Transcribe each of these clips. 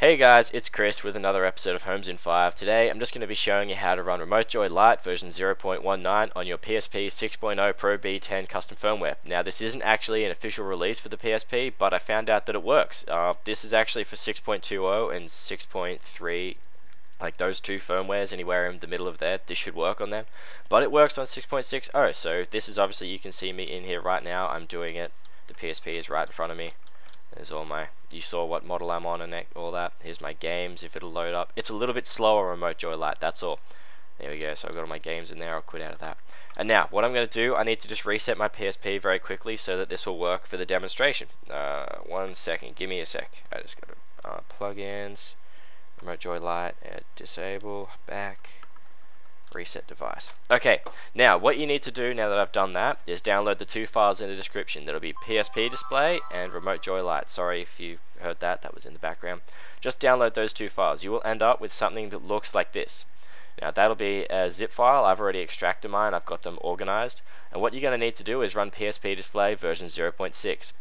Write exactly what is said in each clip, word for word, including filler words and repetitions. Hey guys, it's Chris with another episode of Holmes in Five. Today I'm just going to be showing you how to run RemoteJoy Lite version zero point nineteen on your P S P six point oh Pro B ten custom firmware. Now this isn't actually an official release for the P S P, but I found out that it works. Uh, this is actually for six point two oh and six point three, like those two firmwares anywhere in the middle of there. This should work on them, but it works on six point sixty. So this is obviously, you can see me in here right now, I'm doing it. The P S P is right in front of me. There's all my, you saw what model I'm on and all that. Here's my games, if it'll load up. It's a little bit slower RemoteJoy Lite, that's all. There we go, so I've got all my games in there, I'll quit out of that. And now, what I'm going to do, I need to just reset my P S P very quickly so that this will work for the demonstration. Uh, one second, give me a sec. I just got to, uh, plugins, RemoteJoy Lite, uh, disable, back, reset device. Okay, now what you need to do now that I've done that is download the two files in the description. That'll be P S P display and RemoteJoy Lite. Sorry if you heard that, that was in the background. Just download those two files. You will end up with something that looks like this. Now that'll be a zip file. I've already extracted mine, I've got them organized. And what you're going to need to do is run P S P display version zero point six.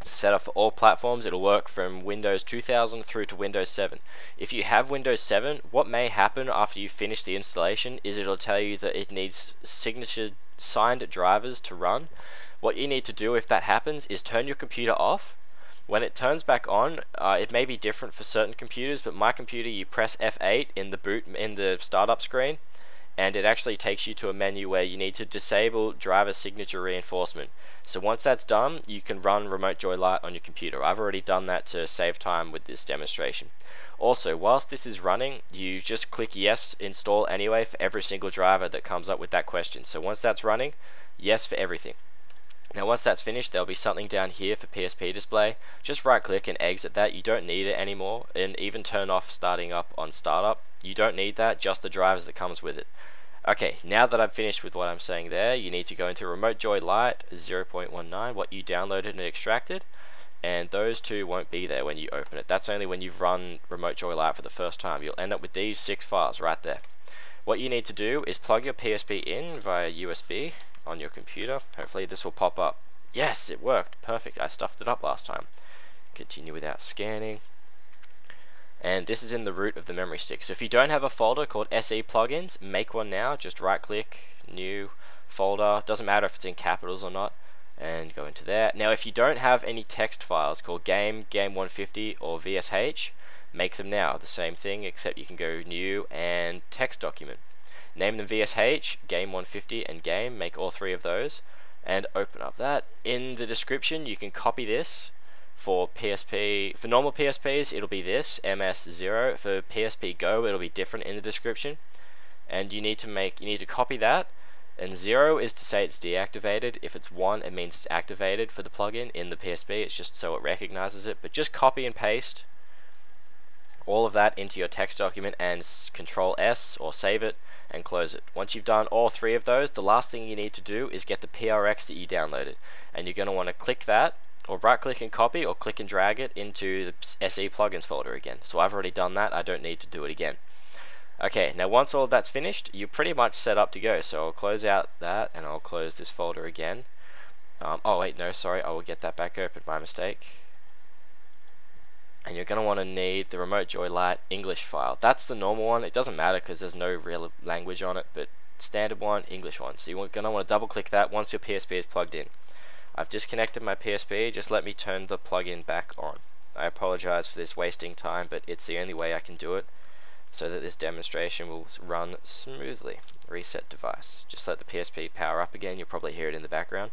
It's set up for all platforms. It'll work from Windows two thousand through to Windows seven. If you have Windows seven, what may happen after you finish the installation is it'll tell you that it needs signature signed drivers to run. What you need to do if that happens is turn your computer off. When it turns back on, uh, it may be different for certain computers, but my computer, you press F eight in the boot in the startup screen, and it actually takes you to a menu where you need to disable driver signature reinforcement. So once that's done, you can run RemoteJoy Lite on your computer. I've already done that to save time with this demonstration. Also, whilst this is running, you just click yes, install anyway for every single driver that comes up with that question. So once that's running, yes for everything. Now once that's finished, there'll be something down here for P S P display. Just right click and exit that. You don't need it anymore, and even turn off starting up on startup. You don't need that, just the drivers that comes with it. Okay, now that I've finished with what I'm saying there, you need to go into RemoteJoy Lite zero point nineteen, what you downloaded and extracted, and those two won't be there when you open it. That's only when you've run RemoteJoy Lite for the first time. You'll end up with these six files right there. What you need to do is plug your P S P in via U S B on your computer. Hopefully this will pop up. Yes, it worked. Perfect. I stuffed it up last time. Continue without scanning. And this is in the root of the memory stick. So if you don't have a folder called S E plugins, make one now. Just right click, new folder, doesn't matter if it's in capitals or not, and go into there. Now if you don't have any text files called game, game one fifty or V S H, make them now. The same thing, except you can go new and text document. Name them V S H, game one fifty and game, make all three of those and open up that. In the description you can copy this. For P S P, for normal P S Ps, it'll be this, M S zero. For P S P Go, it'll be different in the description. And you need to make, you need to copy that. And zero is to say it's deactivated. If it's one, it means it's activated for the plugin in the P S P. It's just so it recognizes it. But just copy and paste all of that into your text document and Control S or save it and close it. Once you've done all three of those, the last thing you need to do is get the P R X that you downloaded. And you're going to want to click that, or right click and copy, or click and drag it into the S E plugins folder again. So I've already done that, I don't need to do it again. Okay, now once all of that's finished, you're pretty much set up to go. So I'll close out that and I'll close this folder again. Um, oh wait, no, sorry, I will get that back open, my mistake. And you're going to want to need the RemoteJoy Lite English file. That's the normal one, it doesn't matter because there's no real language on it, but standard one, English one. So you're going to want to double click that once your P S P is plugged in. I've disconnected my P S P, just let me turn the plugin back on. I apologize for this wasting time, but it's the only way I can do it so that this demonstration will run smoothly. Reset device. Just let the P S P power up again, you'll probably hear it in the background.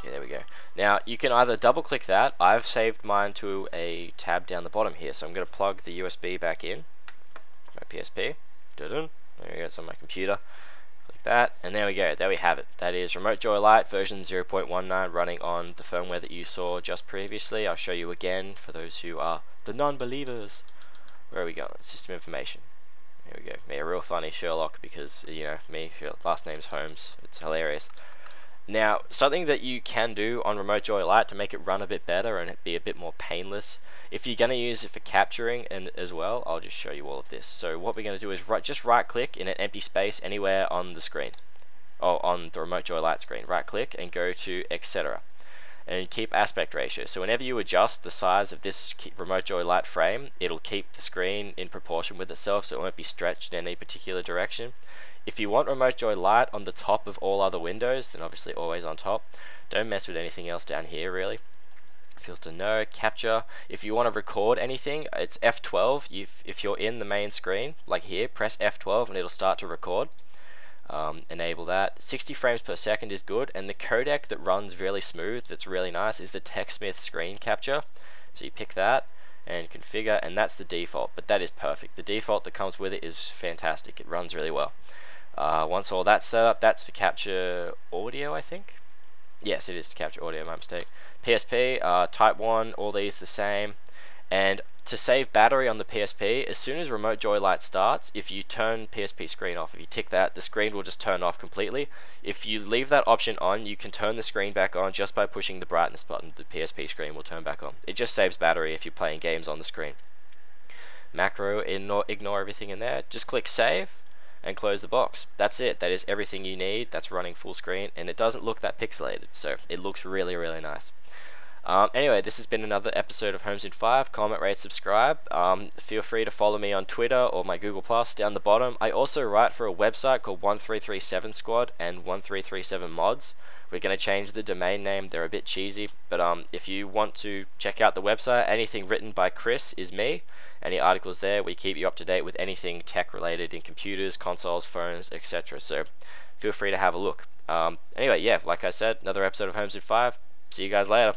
Okay, there we go. Now you can either double click that, I've saved mine to a tab down the bottom here, so I'm going to plug the U S B back in. My P S P. There we go, it's on my computer. Click that, and there we go, there we have it. That is RemoteJoy Lite version zero point nineteen running on the firmware that you saw just previously. I'll show you again for those who are the non-believers. Where are we going? System information. Here we go. Me, a real funny Sherlock, because, you know, me, last name's Holmes. It's hilarious. Now, something that you can do on RemoteJoy Lite to make it run a bit better and be a bit more painless, if you're going to use it for capturing and as well, I'll just show you all of this. So what we're going to do is right, just right click in an empty space anywhere on the screen, or on the RemoteJoy Lite screen. Right click and go to et cetera. and keep aspect ratio. So whenever you adjust the size of this RemoteJoy Lite frame, it'll keep the screen in proportion with itself, so it won't be stretched in any particular direction. If you want RemoteJoy Lite on the top of all other windows, then obviously always on top. Don't mess with anything else down here, really. Filter, no. Capture, if you want to record anything, it's F twelve. You, if you're in the main screen, like here, press F twelve and it'll start to record. Um, enable that. sixty frames per second is good, and the codec that runs really smooth, that's really nice, is the TechSmith screen capture. So you pick that and configure, and that's the default, but that is perfect. The default that comes with it is fantastic. It runs really well. Uh, once all that's set up, that's to capture audio, I think. Yes, it is to capture audio, my mistake. P S P, uh, type one, all these the same. And to save battery on the P S P, as soon as RemoteJoy Lite starts, if you turn P S P screen off, if you tick that, the screen will just turn off completely. If you leave that option on, you can turn the screen back on just by pushing the brightness button. The P S P screen will turn back on. It just saves battery if you're playing games on the screen. Macro, ignore, ignore everything in there. Just click save and close the box. That's it. That is everything you need. That's running full screen, and it doesn't look that pixelated, so it looks really, really nice. Um, anyway, this has been another episode of Holmes in Five. Comment, rate, subscribe. Um, feel free to follow me on Twitter or my Google Plus down the bottom. I also write for a website called one three three seven squad and one three three seven mods. We're going to change the domain name. They're a bit cheesy, but um, if you want to check out the website, anything written by Chris is me. Any articles there, we keep you up to date with anything tech related in computers, consoles, phones, et cetera. So feel free to have a look. Um, anyway, yeah, like I said, another episode of Holmes in Five. See you guys later.